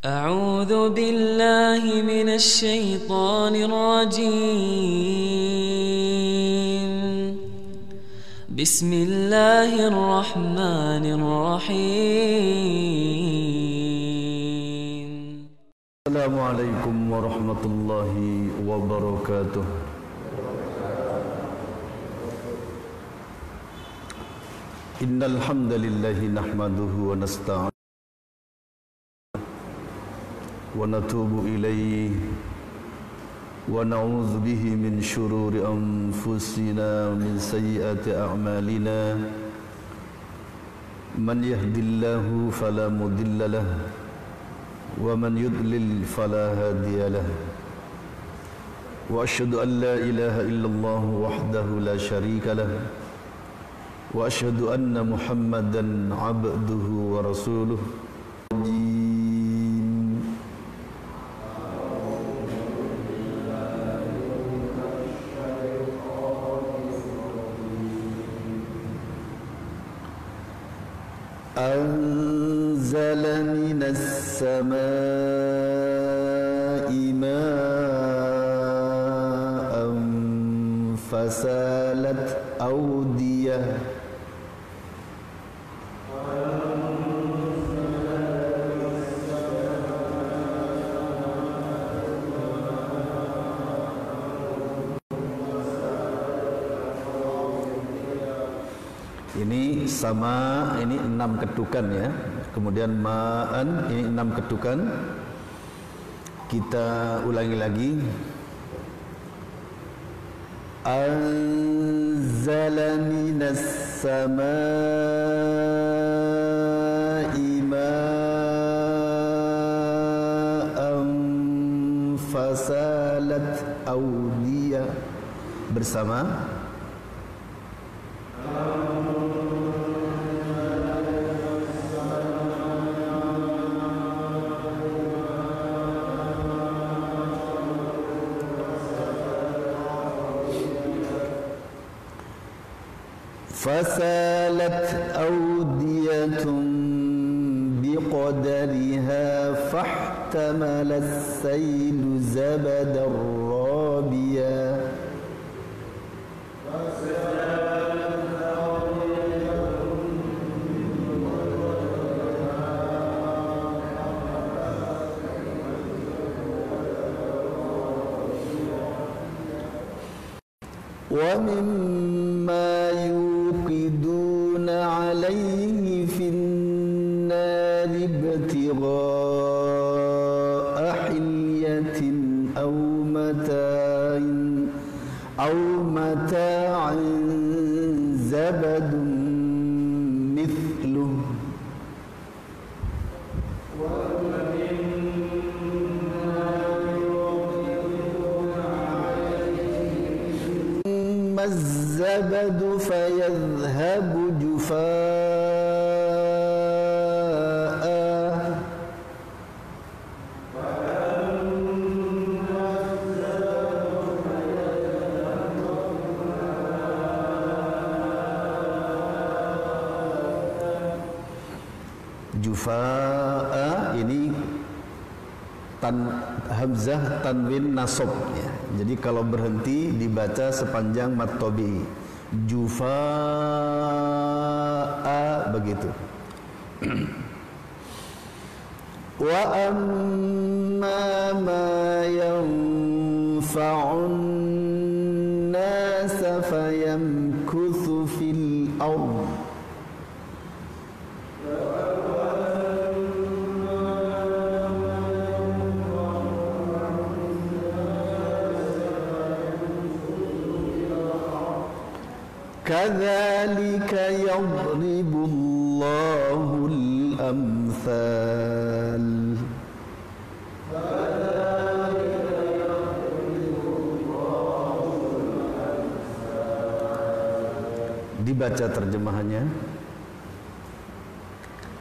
أعوذ بالله من الشيطان الرجيم. بسم الله الرحمن الرحيم. السلام عليكم ورحمة الله وبركاته. إن الحمد لله نحمده ونستعينه ونتوب إليه ونعوذ به من شرور أنفسنا ومن سيئات أعمالنا من يهد الله فلا مضل له ومن يضلل فلا هادي له وأشهد أن لا إله إلا الله وحده لا شريك له وأشهد أن محمدا عبده ورسوله أنزل من السماء ماء فسالت أودية ini sama, ini 6 ketukan ya. Kemudian ma'an, ini 6 ketukan. Kita ulangi lagi. Anzala minas sama'i ma'an fasalat awdiyah. Bersama فسالت أودية بقدرها فاحتمل السيل زبدا رابيا ومما يوقدون عليه في النار ابتغاء حلية أو متاع زبد مثله الزبد فيذهب جفاء وأما الزبد فيذهب جفاء ini hamzah tanwin nasab ya. Jadi kalau berhenti dibaca sepanjang mad tabi'i. Jufa'a begitu. Wa amma ma yanfa'un nas fayamkuthu fil ardh كذلك يضرب الله الأمثال dibaca terjemahannya.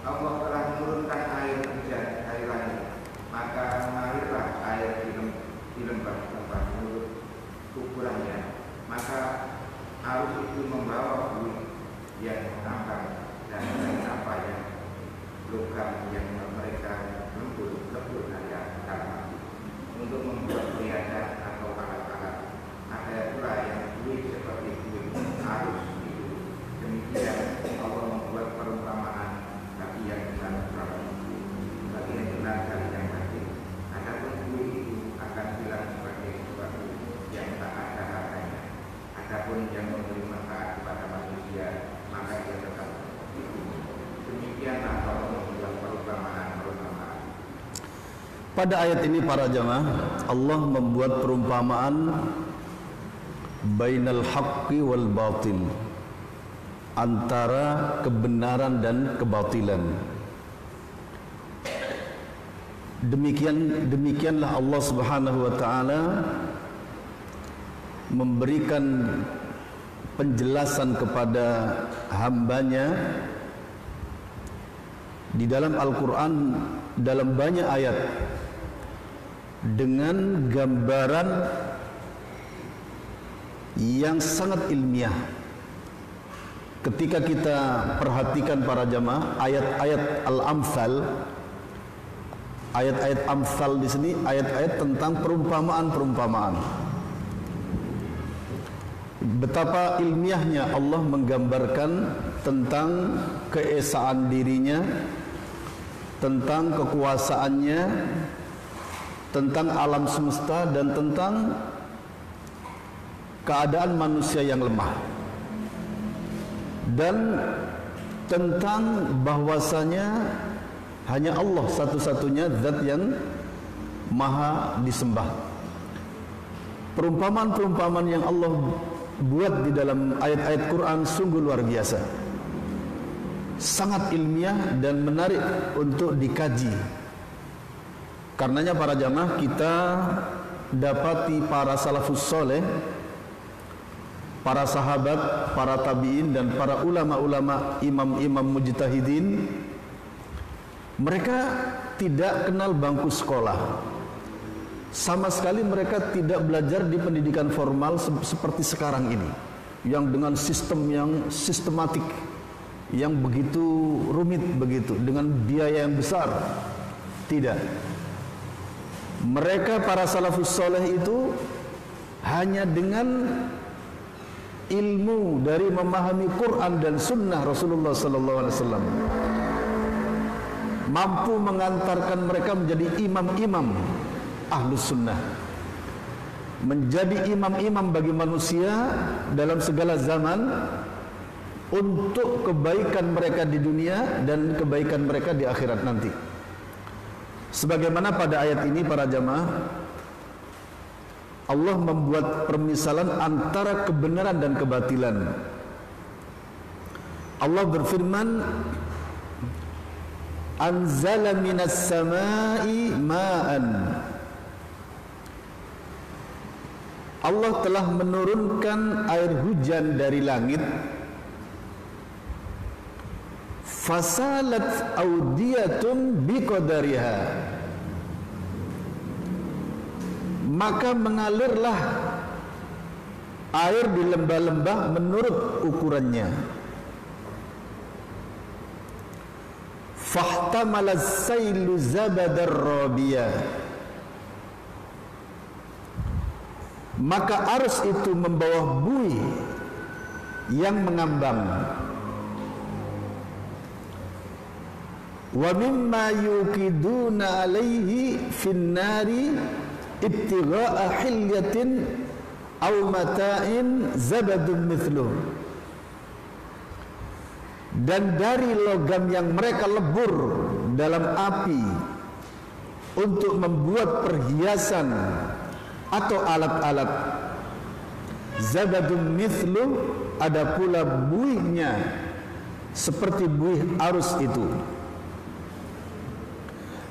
Allah telah menurunkan air hujan dari langit, maka mengalirlah air di lembah-lembah menurut ukurannya, maka arus itu membawa bulu yang mengambang dan apa yang logam yang mereka lembut Pada ayat ini para jamaah, Allah membuat perumpamaan bainal haqqi wal batil, antara kebenaran dan kebatilan. Demikianlah Allah Subhanahu wa taala memberikan penjelasan kepada hambanya di dalam Al-Quran dalam banyak ayat dengan gambaran yang sangat ilmiah. Ketika kita perhatikan para jamaah, ayat-ayat Al-Amthal, ayat-ayat Amthal di sini ayat-ayat tentang perumpamaan-perumpamaan. Betapa ilmiahnya Allah menggambarkan tentang keesaan dirinya, tentang kekuasaannya, tentang alam semesta, dan tentang keadaan manusia yang lemah, dan tentang bahwasanya hanya Allah satu-satunya zat yang maha disembah. Perumpamaan-perumpamaan yang Allah buat di dalam ayat-ayat Quran sungguh luar biasa, sangat ilmiah dan menarik untuk dikaji. Karenanya para jamaah, kita dapati para salafus soleh, para sahabat, para tabi'in, dan para ulama-ulama, imam-imam mujtahidin, mereka tidak kenal bangku sekolah. Sama sekali mereka tidak belajar di pendidikan formal seperti sekarang ini, yang dengan sistem yang sistematik, yang begitu rumit, begitu dengan biaya yang besar. Tidak. Mereka para salafus soleh itu hanya dengan ilmu dari memahami Quran dan Sunnah Rasulullah SAW mampu mengantarkan mereka menjadi imam-imam Ahlus Sunnah, menjadi imam-imam bagi manusia dalam segala zaman, untuk kebaikan mereka di dunia dan kebaikan mereka di akhirat nanti. Sebagaimana pada ayat ini para jamaah, Allah membuat permisalan antara kebenaran dan kebatilan. Allah berfirman, anzala minas sama'i ma'an. Allah telah menurunkan air hujan dari langit. Fasalat audiyatun biqadariha, maka mengalirlah air di lembah-lembah menurut ukurannya. Fahtamala as-sailu zabadar rabiya, maka arus itu membawa buih yang mengambang. Wa mimma yuqiduna alaihi finnari ibtigha'a hilyatin aw mata'in zabadun mithluh, dan dari logam yang mereka lebur dalam api untuk membuat perhiasan atau alat-alat, zabadun mithluh, ada pula buihnya seperti buih arus itu.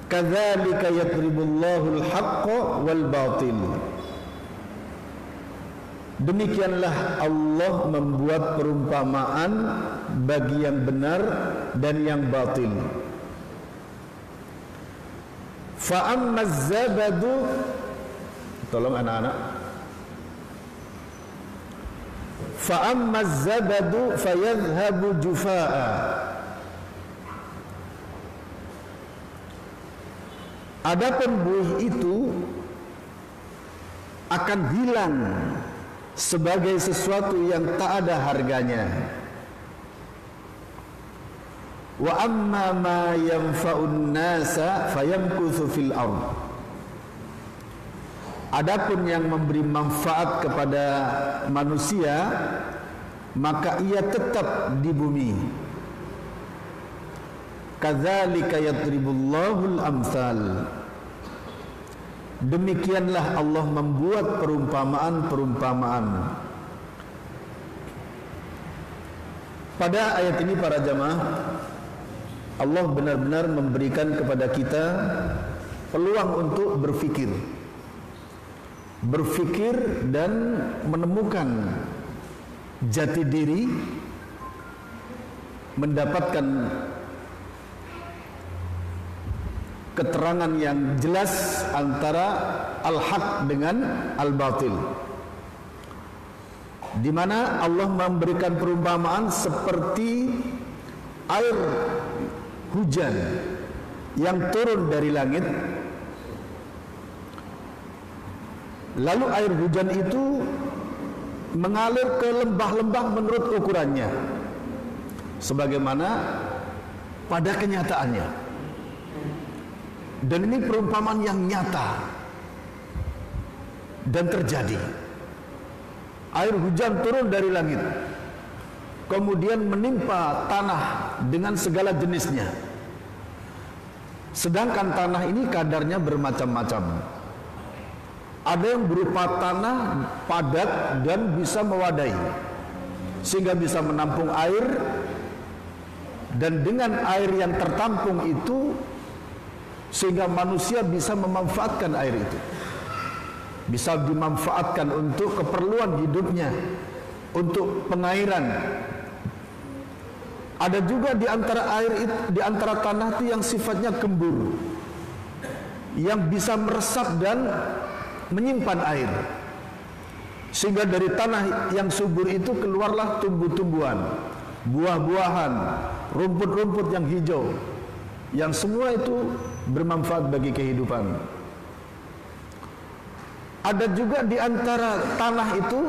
Kadzalika yadribullahu al-haqqa wal batil, demikianlah Allah membuat perumpamaan bagi yang benar dan yang batil. Fa ammaz zabadu, tolong anak-anak. Fa ammaz zabadu fayadhhabu jufaa'a, adapun buih itu akan hilang sebagai sesuatu yang tak ada harganya. Wa amma ma yanfa'un nasa fayamkuthu fil ardh, adapun yang memberi manfaat kepada manusia, maka ia tetap di bumi. Kadzalika yadribullahu al-amsal, Demikianlah Allah membuat perumpamaan-perumpamaan. Pada ayat ini para jamaah, Allah benar-benar memberikan kepada kita peluang untuk berfikir, berfikir dan menemukan jati diri, mendapatkan keterangan yang jelas antara al-haq dengan al-batil. Di mana Allah memberikan perumpamaan seperti air hujan yang turun dari langit. Lalu air hujan itu mengalir ke lembah-lembah menurut ukurannya, sebagaimana pada kenyataannya. Dan ini perumpamaan yang nyata dan terjadi. Air hujan turun dari langit, kemudian menimpa tanah dengan segala jenisnya. Sedangkan tanah ini kadarnya bermacam-macam. Ada yang berupa tanah padat dan bisa mewadai, sehingga bisa menampung air. Dan dengan air yang tertampung itu, sehingga manusia bisa memanfaatkan air itu, bisa dimanfaatkan untuk keperluan hidupnya, untuk pengairan. Ada juga di antara air itu, di antara tanah itu yang sifatnya gembur, yang bisa meresap dan menyimpan air, sehingga dari tanah yang subur itu keluarlah tumbuh-tumbuhan, buah-buahan, rumput-rumput yang hijau, yang semua itu bermanfaat bagi kehidupan. Ada juga di antara tanah itu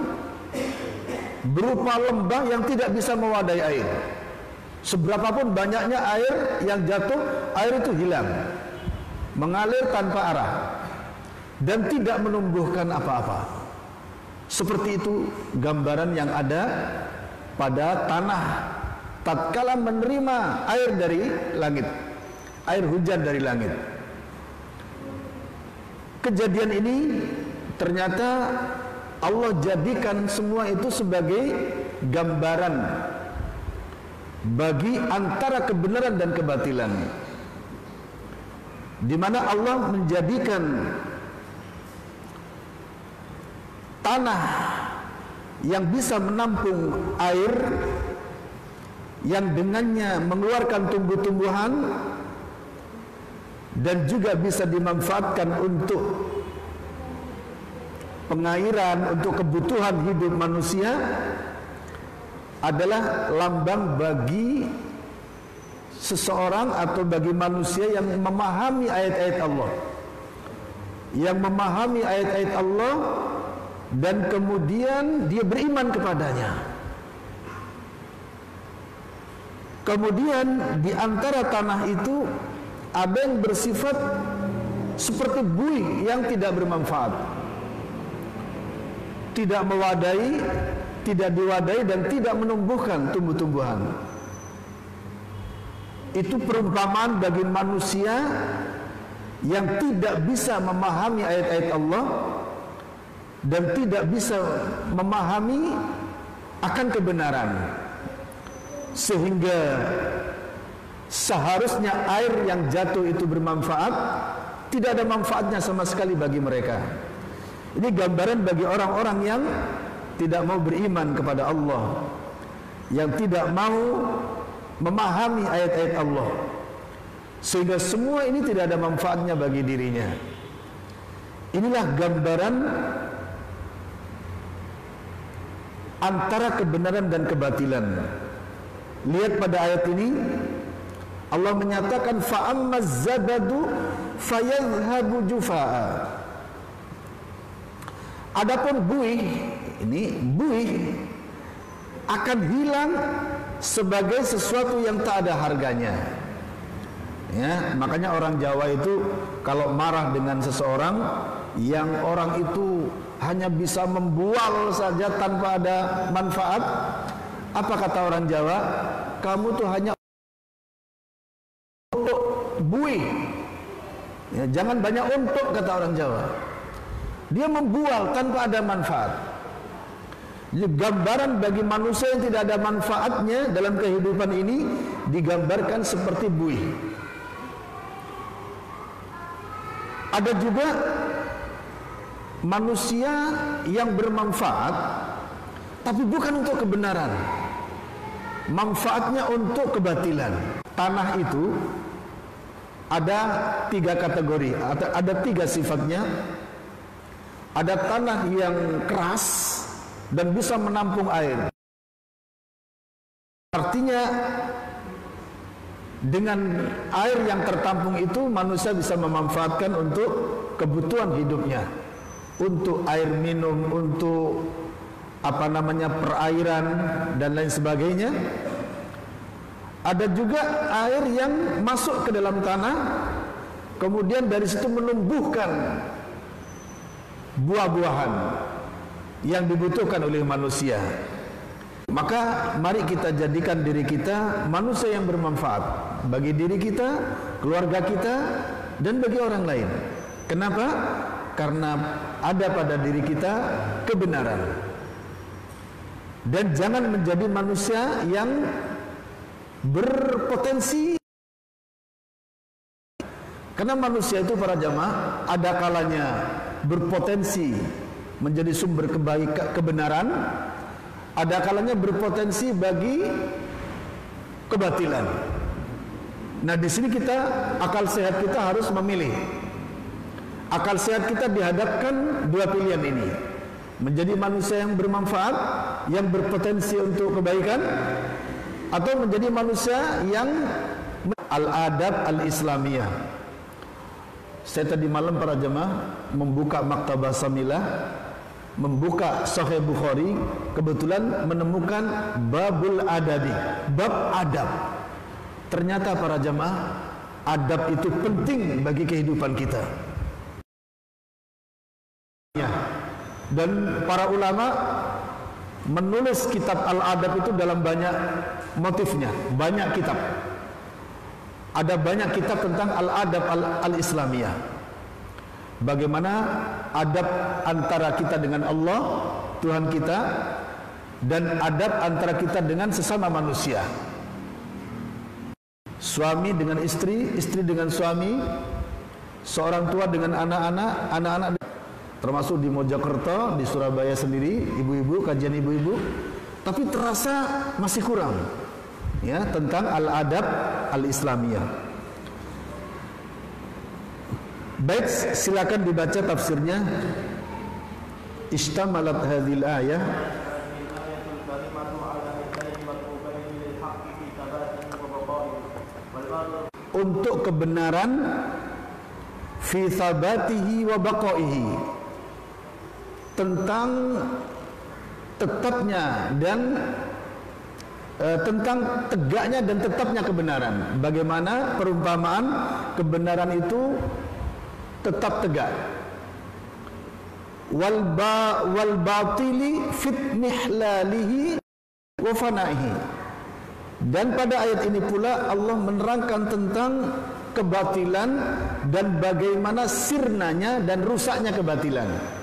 berupa lembah yang tidak bisa mewadai air. Seberapapun banyaknya air yang jatuh, air itu hilang, mengalir tanpa arah dan tidak menumbuhkan apa-apa. Seperti itu gambaran yang ada pada tanah tatkala menerima air dari langit, air hujan dari langit. Kejadian ini ternyata Allah jadikan semua itu sebagai gambaran bagi antara kebenaran dan kebatilan, di mana Allah menjadikan tanah yang bisa menampung air, yang dengannya mengeluarkan tumbuh-tumbuhan dan juga bisa dimanfaatkan untuk pengairan, untuk kebutuhan hidup manusia, adalah lambang bagi seseorang atau bagi manusia yang memahami ayat-ayat Allah, yang memahami ayat-ayat Allah dan kemudian dia beriman kepadanya. Kemudian di antara tanah itu ada yang bersifat seperti buih yang tidak bermanfaat, tidak mewadai, tidak diwadai dan tidak menumbuhkan tumbuh-tumbuhan. Itu perumpamaan bagi manusia yang tidak bisa memahami ayat-ayat Allah dan tidak bisa memahami akan kebenaran, sehingga seharusnya air yang jatuh itu bermanfaat, tidak ada manfaatnya sama sekali bagi mereka. Ini gambaran bagi orang-orang yang tidak mau beriman kepada Allah, yang tidak mau memahami ayat-ayat Allah, sehingga semua ini tidak ada manfaatnya bagi dirinya. Inilah gambaran antara kebenaran dan kebatilan. Lihat pada ayat ini Allah menyatakan fa'ammaz zabadu fayadhhabu jufaa'a. Adapun buih, ini buih akan hilang sebagai sesuatu yang tak ada harganya. Ya, makanya orang Jawa itu kalau marah dengan seseorang yang orang itu hanya bisa membual saja tanpa ada manfaat, apa kata orang Jawa? Kamu tuh hanya buih, Ya, jangan banyak untuk, kata orang Jawa. Dia membual tanpa ada manfaat. Jadi gambaran bagi manusia yang tidak ada manfaatnya dalam kehidupan ini digambarkan seperti buih. Ada juga manusia yang bermanfaat, tapi bukan untuk kebenaran. Manfaatnya untuk kebatilan. Tanah itu ada tiga kategori, ada tiga sifatnya. Ada tanah yang keras dan bisa menampung air. Artinya dengan air yang tertampung itu manusia bisa memanfaatkan untuk kebutuhan hidupnya, untuk air minum, untuk perairan dan lain sebagainya. Ada juga air yang masuk ke dalam tanah, kemudian dari situ menumbuhkan buah-buahan yang dibutuhkan oleh manusia. Maka mari kita jadikan diri kita manusia yang bermanfaat bagi diri kita, keluarga kita, dan bagi orang lain. Kenapa? Karena ada pada diri kita kebenaran. Dan jangan menjadi manusia yang berpotensi, karena manusia itu, para jamaah, ada kalanya berpotensi menjadi sumber kebenaran, ada kalanya berpotensi bagi kebatilan. Nah, di sini kita, akal sehat kita harus memilih. Akal sehat kita dihadapkan dua pilihan ini: menjadi manusia yang bermanfaat, yang berpotensi untuk kebaikan, atau menjadi manusia yang al-adab al-islamiyah. Saya tadi malam, para jemaah, membuka Maktabah Samilah, membuka Sahih Bukhari, kebetulan menemukan babul adabi, bab adab. Ternyata, para jemaah, adab itu penting bagi kehidupan kita. Dan para ulama menulis kitab Al-Adab itu dalam banyak motifnya, banyak kitab. Ada banyak kitab tentang Al-Adab Al-Islamiyah. Bagaimana adab antara kita dengan Allah, Tuhan kita, dan adab antara kita dengan sesama manusia. Suami dengan istri, istri dengan suami, seorang tua dengan anak-anak, anak-anak termasuk di Mojokerto, di Surabaya sendiri, ibu-ibu, kajian ibu-ibu, tapi terasa masih kurang, ya, tentang al-adab al-islamiyah. Baik, silakan dibaca tafsirnya. Ishtamalat hadhil ayah untuk kebenaran, fi thabatihi wa baqaihi, tentang tetapnya dan tentang tegaknya dan tetapnya kebenaran. Bagaimana perumpamaan kebenaran itu tetap tegak. Wal batili fitnihlalihi wa fanaihi. Dan pada ayat ini pula Allah menerangkan tentang kebatilan dan bagaimana sirnanya dan rusaknya kebatilan.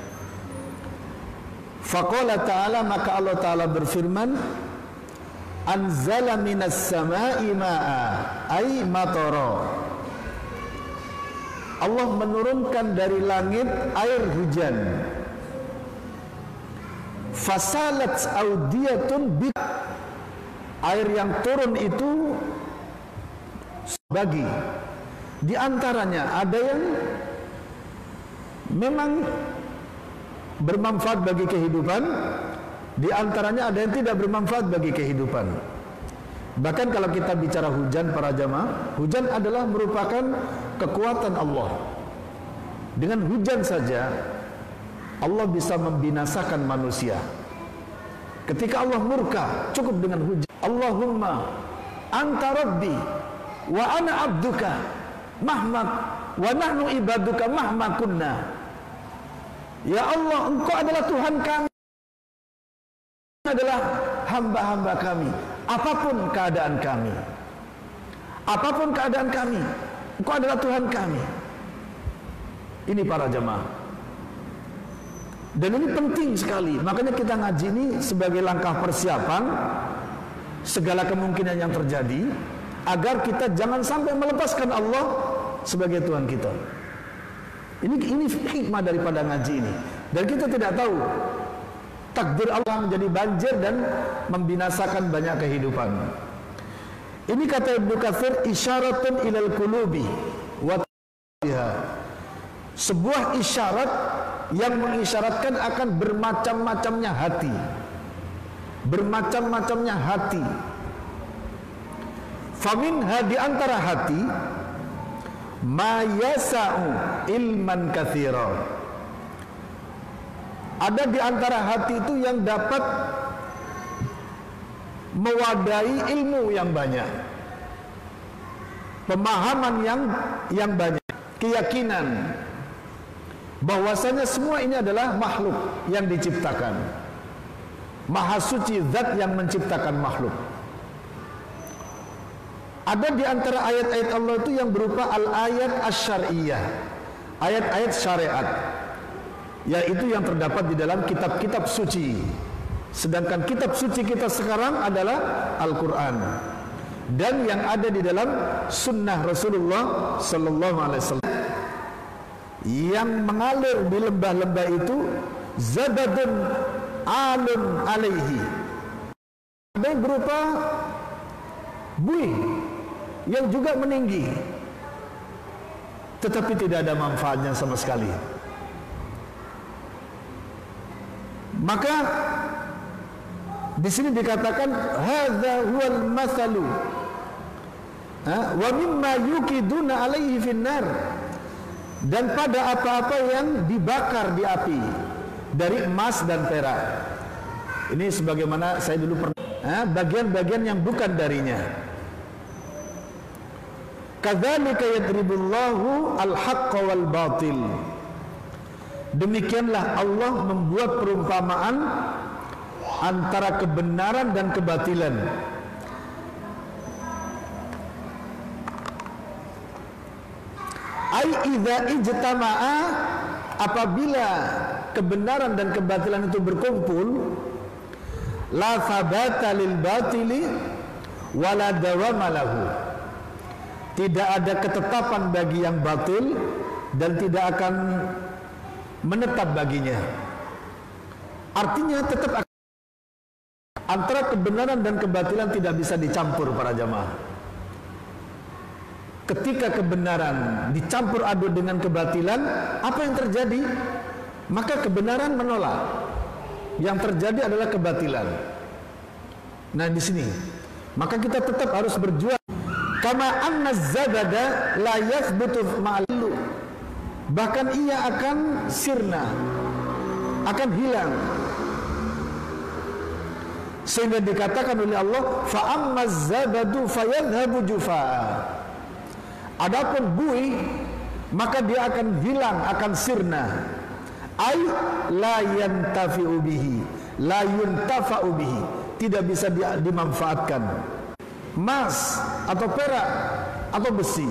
Faqala ta'ala, maka Allah ta'ala berfirman, anzala minas sama'i ma'a ay matara. Allah menurunkan dari langit air hujan. Fasalat audiyatun bi, air yang turun itu bagi, di antaranya ada yang memang bermanfaat bagi kehidupan, di antaranya ada yang tidak bermanfaat bagi kehidupan. Bahkan kalau kita bicara hujan, para jamaah, hujan adalah merupakan kekuatan Allah. Dengan hujan saja Allah bisa membinasakan manusia. Ketika Allah murka, cukup dengan hujan. Allahumma anta rabbi wa ana abduka mahmak wa nahnu ibaduka mahmakunna. Ya Allah, engkau adalah Tuhan kami, adalah hamba-hamba kami, apapun keadaan kami. Apapun keadaan kami, engkau adalah Tuhan kami. Ini para jamaah. Dan ini penting sekali. Makanya kita ngaji ini sebagai langkah persiapan segala kemungkinan yang terjadi, agar kita jangan sampai melepaskan Allah sebagai Tuhan kita. Ini hikmah daripada ngaji ini. Dan kita tidak tahu takdir Allah menjadi banjir dan membinasakan banyak kehidupan. Ini kata Ibnu Katsir, isyaratun ilal qulubi wa ta'ala, sebuah isyarat yang mengisyaratkan akan bermacam-macamnya hati. Bermacam-macamnya hati. Faminha, di antara hati, mayasa'u ilman katsira, ada di antara hati itu yang dapat mewadai ilmu yang banyak, pemahaman yang banyak, keyakinan bahwasanya semua ini adalah makhluk yang diciptakan. Maha suci zat yang menciptakan makhluk. Ada di antara ayat-ayat Allah itu yang berupa al-ayat asy-syar'iyyah, ayat-ayat syariat, yaitu yang terdapat di dalam kitab-kitab suci. Sedangkan kitab suci kita sekarang adalah Al-Qur'an dan yang ada di dalam sunnah Rasulullah sallallahu alaihi wasallam. Yang mengalir di lembah-lembah itu zabadun alun alaihi, ada yang berupa buih yang juga meninggi tetapi tidak ada manfaatnya sama sekali. Maka di sini dikatakan hadza huwal mathalu wa mimma yukiduna alaihi finnar, dan pada apa-apa yang dibakar di api dari emas dan perak. Ini sebagaimana saya dulu pernah bagian-bagian yang bukan darinya. Kadzalika yadribullahu al-haqqa wal batil, demikianlah Allah membuat perumpamaan antara kebenaran dan kebatilan. Ai idza ijtama'a, apabila kebenaran dan kebatilan itu berkumpul, la sabata lil batili wala dawama lahu, tidak ada ketetapan bagi yang batil dan tidak akan menetap baginya. Artinya tetap antara kebenaran dan kebatilan tidak bisa dicampur, para jamaah. Ketika kebenaran dicampur aduk dengan kebatilan, apa yang terjadi? Maka kebenaran menolak. Yang terjadi adalah kebatilan. Nah, di sini maka kita tetap harus berjuang. Kama anna zabada la yathbutu ma'allu, bahkan ia akan sirna, akan hilang. Sehingga dikatakan oleh Allah, fa'ammaz zabadu fayadhabu jufaa, adapun buih maka dia akan hilang, akan sirna. Ai la yantafi'u bihi, la yuntafa'u bihi, tidak bisa dimanfaatkan. Emas atau perak atau besi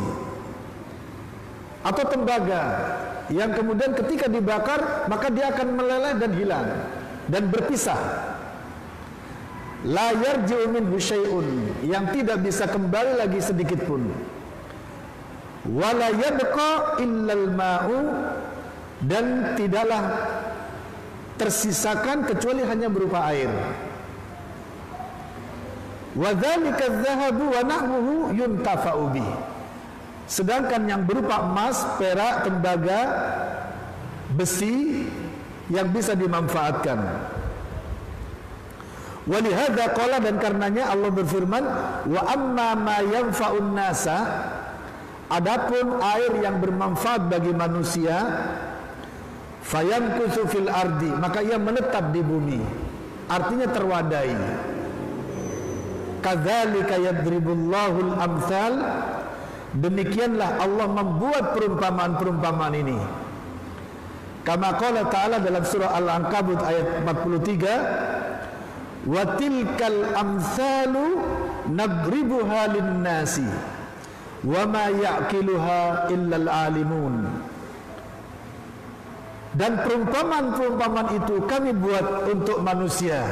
atau tembaga yang kemudian ketika dibakar maka dia akan meleleh dan hilang dan berpisah. La yarji'u minhu syai'un, yang tidak bisa kembali lagi sedikit pun. Wa la yabqa illal ma'u, dan tidaklah tersisakan kecuali hanya berupa air. Wa dzalika adh-dhahabu wa nahwuhu yuntafa'u bih, sedangkan yang berupa emas, perak, tembaga, besi yang bisa dimanfaatkan. Walihada qala, dan karenanya Allah berfirman, wa amma ma yanfa'un nasa, adapun air yang bermanfaat bagi manusia, fayankusu fil ardi, maka ia menetap di bumi, artinya terwadai. Kadzalika yadribullahu al-amsal, demikianlah Allah membuat perumpamaan-perumpamaan ini. Kama qala ta'ala dalam surah Al-Ankabut ayat 43, wa tilkal amsalu nadribuha linnasi wa ma yaqiluha illal alimun, Dan perumpamaan-perumpamaan itu kami buat untuk manusia,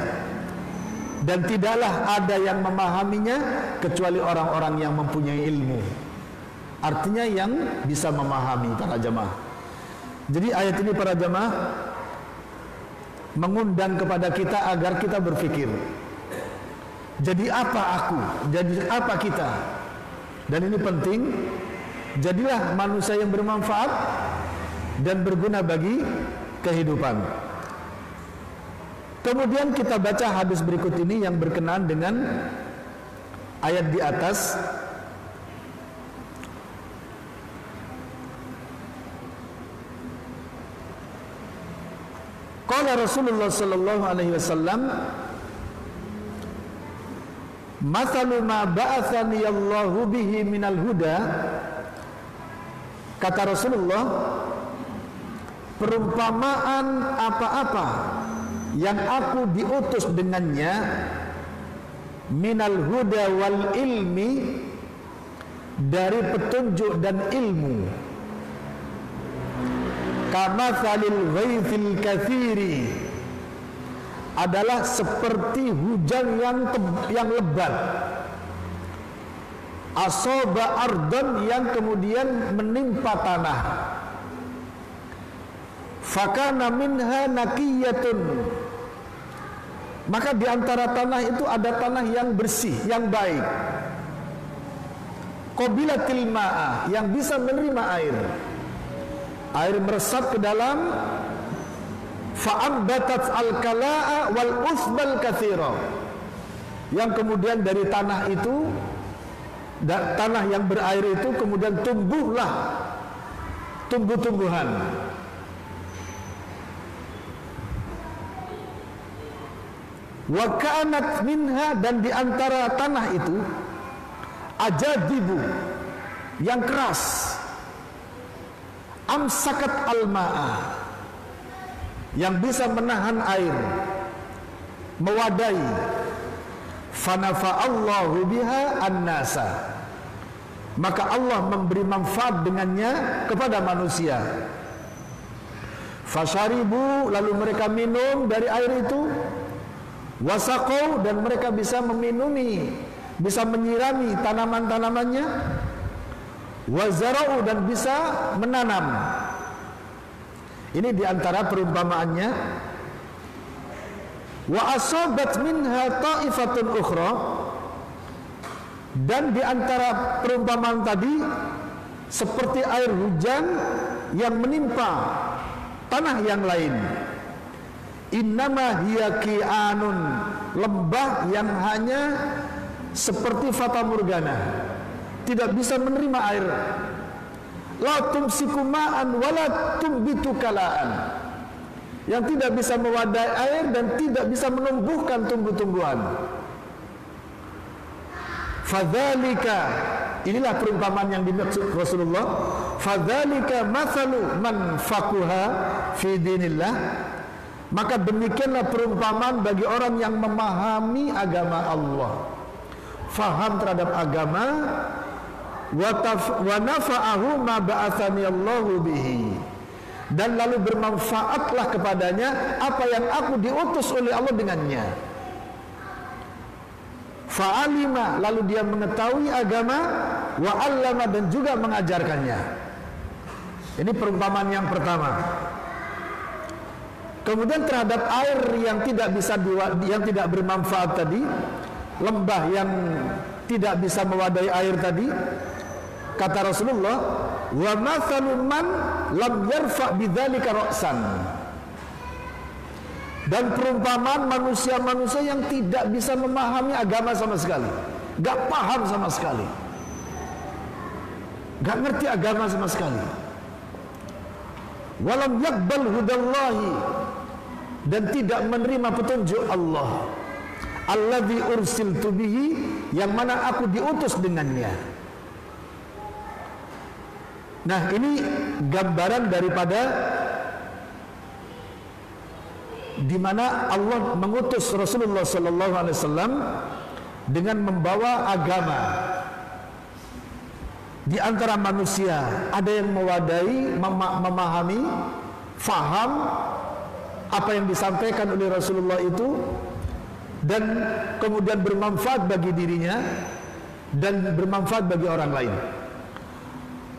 dan tidaklah ada yang memahaminya kecuali orang-orang yang mempunyai ilmu. Artinya yang bisa memahami, para jemaah. Jadi ayat ini, para jemaah, mengundang kepada kita agar kita berpikir, jadi apa aku? Jadi apa kita? Dan ini penting, jadilah manusia yang bermanfaat dan berguna bagi kehidupan. Kemudian kita baca hadis berikut ini yang berkenaan dengan ayat di atas. Qala Rasulullah sallallahu alaihi wasallam, "Mathalu ma ba'athani Allahu bihi minal huda." Kata Rasulullah, perumpamaan apa-apa yang aku diutus dengannya, minal huda wal ilmi, dari petunjuk dan ilmu, kamathalil ghaithil katsiri, adalah seperti hujan yang lebat, asoba ardan, yang kemudian menimpa tanah, fakana minha naqiyatun, maka di antara tanah itu ada tanah yang bersih, yang baik, qabilatil ma'a, yang bisa menerima air, air meresap ke dalam, fa'ambatat al-kala'a wal uthbal katsira, yang kemudian dari tanah itu, tanah yang berair itu, kemudian tumbuhlah tumbuh-tumbuhan. Wa kanat minha, dan di antara tanah itu ajadibu, yang keras, amsakat al-ma'a, yang bisa menahan air, mewadai, fanafa'allahu biha an-nasa, maka Allah memberi manfaat dengannya kepada manusia. Fasyaribu, lalu mereka minum dari air itu, wasaqau, dan mereka bisa meminumi, bisa menyirami tanaman-tanamannya, wazara'u, dan bisa menanam. Ini diantara perumpamaannya. Wa asobat minha ta'ifatun ukhra, dan diantara perumpamaan tadi seperti air hujan yang menimpa tanah yang lain. Innama hiya ki'anun, lembah yang hanya seperti fata morgana, tidak bisa menerima air. La tumsiku ma'an wa la tumbitu kala'an, yang tidak bisa mewadai air dan tidak bisa menumbuhkan tumbuh-tumbuhan. Fadzalika, inilah perumpamaan yang dimaksud Rasulullah. Fadzalika mathalu man faquha fi dinillah, maka demikianlah perumpamaan bagi orang yang memahami agama Allah, faham terhadap agama, wa nafa'ahu ma ba'athani Allahu bihi, dan lalu bermanfaatlah kepadanya apa yang aku diutus oleh Allah dengannya. Fa'alima, lalu dia mengetahui agama, wa 'allama, dan juga mengajarkannya. Ini perumpamaan yang pertama. Kemudian terhadap air yang yang tidak bermanfaat tadi, lembah yang tidak bisa mewadai air tadi, kata Rasulullah, wa mathalu man lam yarfa' bidzalika ra'san, dan perumpamaan manusia-manusia yang tidak bisa memahami agama sama sekali, gak paham sama sekali, gak ngerti agama sama sekali. Wa lam yaqbal hudallahi, dan tidak menerima petunjuk Allah, alladzi ursiltu bihi, yang mana aku diutus dengannya. Nah, ini gambaran daripada di mana Allah mengutus Rasulullah sallallahu alaihi wasallam dengan membawa agama. Di antara manusia ada yang mewadai, memahami faham apa yang disampaikan oleh Rasulullah itu dan kemudian bermanfaat bagi dirinya dan bermanfaat bagi orang lain.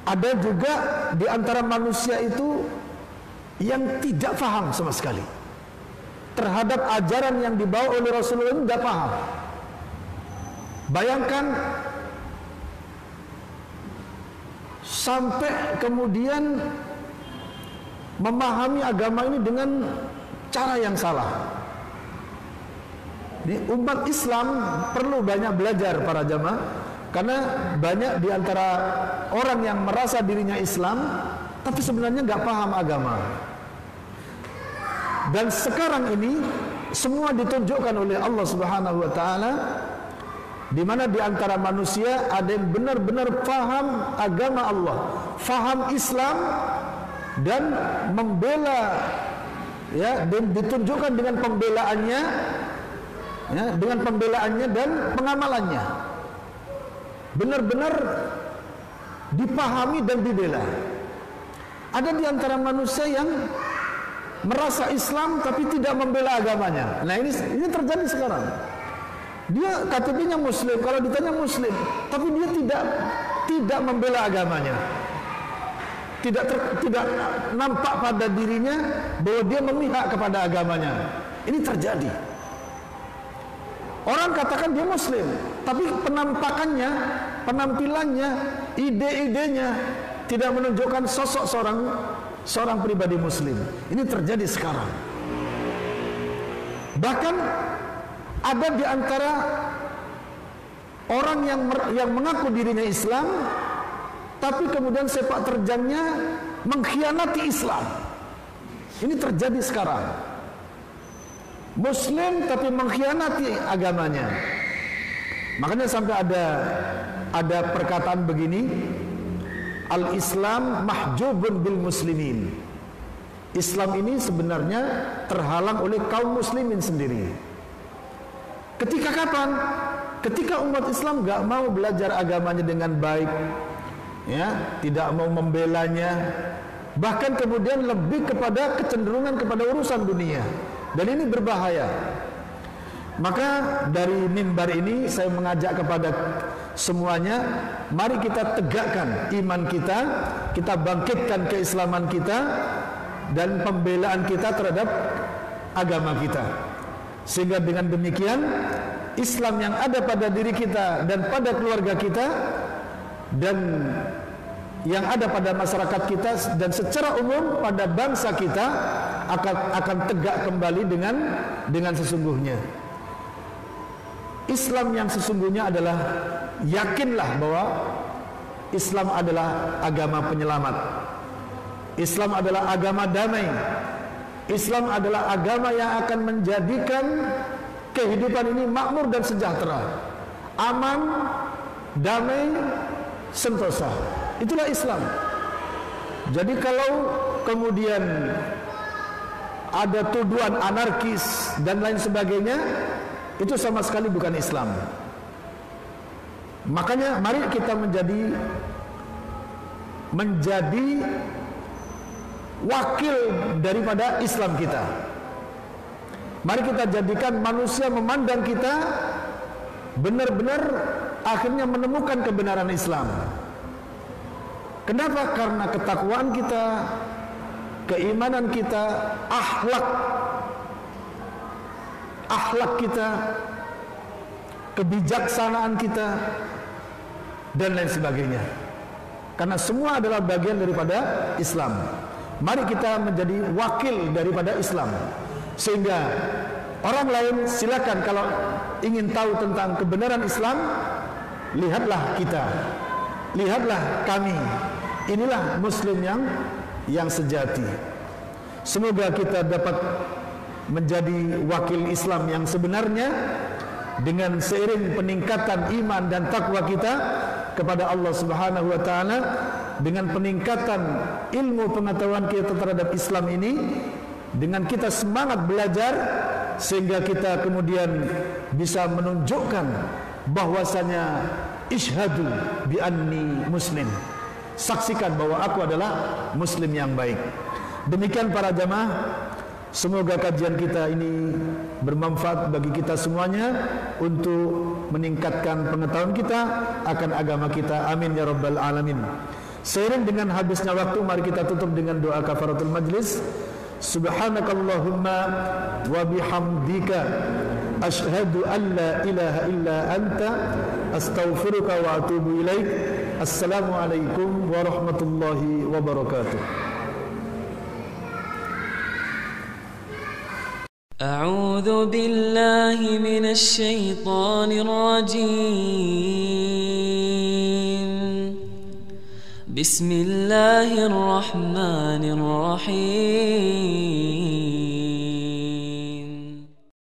Ada juga di antara manusia itu yang tidak faham sama sekali terhadap ajaran yang dibawa oleh Rasulullah itu, tidak paham. Bayangkan sampai kemudian memahami agama ini dengan cara yang salah. Di umat Islam perlu banyak belajar para jamaah, karena banyak di antara orang yang merasa dirinya Islam tapi sebenarnya nggak paham agama. Dan sekarang ini semua ditunjukkan oleh Allah Subhanahu wa taala, di mana di antara manusia ada yang benar-benar paham agama Allah, paham Islam, dan membela, ya, dan ditunjukkan dengan pembelaannya, ya, dengan pembelaannya dan pengamalannya, benar-benar dipahami dan dibela. Ada di antara manusia yang merasa Islam tapi tidak membela agamanya. Nah, ini terjadi sekarang. Dia KTP-nya Muslim, kalau ditanya Muslim, tapi dia tidak membela agamanya. Tidak nampak pada dirinya bahwa dia memihak kepada agamanya. Ini terjadi. Orang katakan dia Muslim, tapi penampakannya, penampilannya, ide-idenya tidak menunjukkan sosok seorang pribadi Muslim. Ini terjadi sekarang. Bahkan ada di antara orang yang mengaku dirinya Islam, tapi kemudian sepak terjangnya mengkhianati Islam. Ini terjadi sekarang. Muslim tapi mengkhianati agamanya. Makanya sampai ada perkataan begini, Al-Islam mahjubun bil muslimin. Islam ini sebenarnya terhalang oleh kaum muslimin sendiri. Ketika kapan? Ketika umat Islam gak mau belajar agamanya dengan baik, ya, tidak mau membelanya, bahkan kemudian lebih kepada kecenderungan kepada urusan dunia, dan ini berbahaya. Maka dari mimbar ini saya mengajak kepada semuanya, mari kita tegakkan iman kita, kita bangkitkan keislaman kita dan pembelaan kita terhadap agama kita, sehingga dengan demikian Islam yang ada pada diri kita dan pada keluarga kita dan yang ada pada masyarakat kita dan secara umum pada bangsa kita akan tegak kembali dengan sesungguhnya. Islam yang sesungguhnya adalah, yakinlah bahwa Islam adalah agama penyelamat, Islam adalah agama damai, Islam adalah agama yang akan menjadikan kehidupan ini makmur dan sejahtera, aman, damai, sentosa. Itulah Islam. Jadi kalau kemudian ada tuduhan anarkis dan lain sebagainya, itu sama sekali bukan Islam. Makanya mari kita menjadi wakil daripada Islam kita. Mari kita jadikan manusia memandang kita benar-benar akhirnya menemukan kebenaran Islam. Kenapa? Karena ketakwaan kita, keimanan kita, akhlak kita, kebijaksanaan kita, dan lain sebagainya. Karena semua adalah bagian daripada Islam. Mari kita menjadi wakil daripada Islam, sehingga orang lain silakan kalau ingin tahu tentang kebenaran Islam, lihatlah kita, lihatlah kami. Inilah Muslim yang sejati. Semoga kita dapat menjadi wakil Islam yang sebenarnya dengan seiring peningkatan iman dan takwa kita kepada Allah Subhanahu wa taala, dengan peningkatan ilmu pengetahuan kita terhadap Islam ini, dengan kita semangat belajar, sehingga kita kemudian bisa menunjukkan bahwasanya ishadu bi anni muslim. Saksikan bahwa aku adalah muslim yang baik. Demikian para jamaah, semoga kajian kita ini bermanfaat bagi kita semuanya untuk meningkatkan pengetahuan kita akan agama kita. Amin ya rabbal alamin. Seiring dengan habisnya waktu, mari kita tutup dengan doa kafaratul majlis. Subhanakallahumma wa bihamdika asyhadu an la ilaha illa anta astaghfiruka wa atubu ilaik. Assalamualaikum warahmatullahi wabarakatuh. أعوذ بالله من الشيطان الرجيم. بسم الله الرحمن الرحيم.